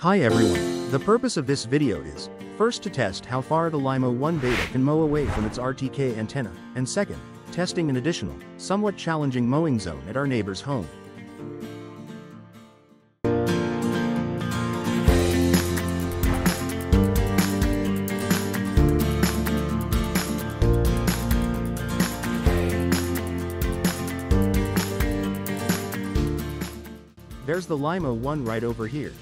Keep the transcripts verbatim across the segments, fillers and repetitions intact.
Hi everyone, the purpose of this video is, first to test how far the Lymow One beta can mow away from its R T K antenna, and second, testing an additional, somewhat challenging mowing zone at our neighbor's home. There's the Lymow One right over here.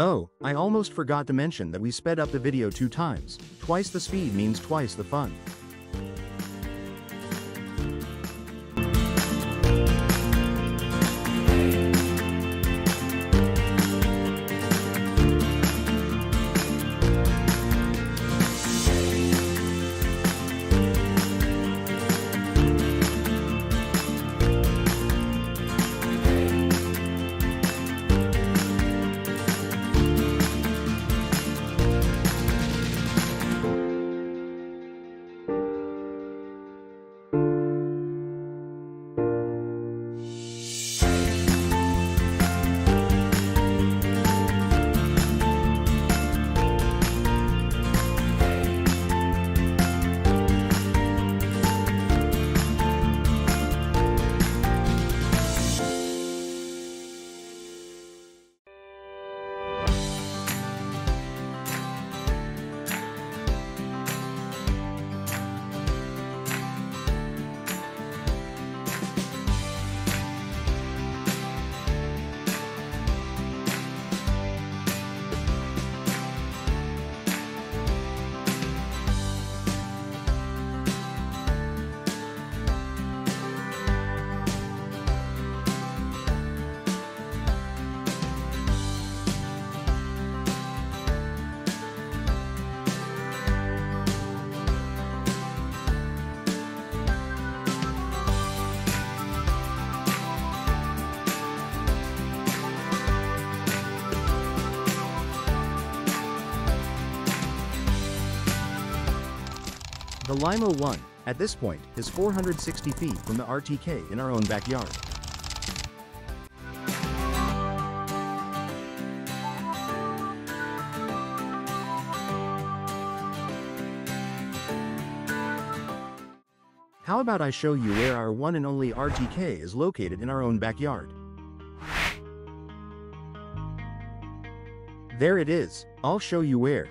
Oh, I almost forgot to mention that we sped up the video two times. Twice the speed means twice the fun. The Lymow One, at this point, is four hundred sixty feet from the R T K in our own backyard. How about I show you where our one and only R T K is located in our own backyard? There it is. I'll show you where.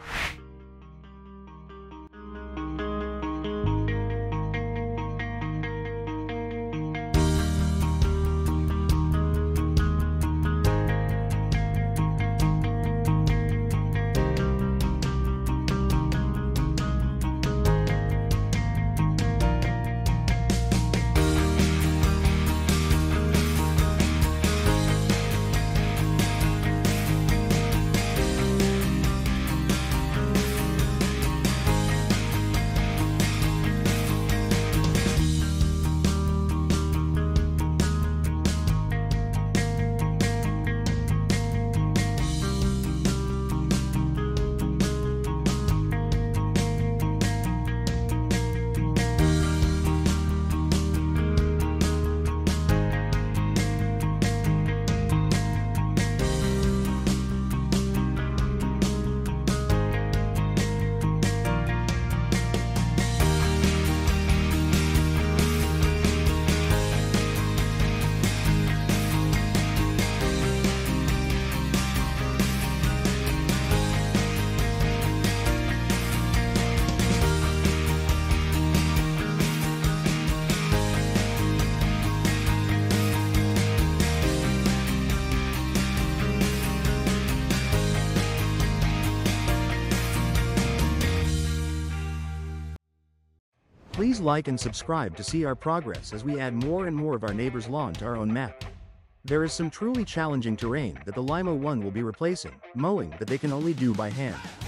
Please like and subscribe to see our progress as we add more and more of our neighbor's lawn to our own map. There is some truly challenging terrain that the Lymow One will be replacing, mowing that they can only do by hand.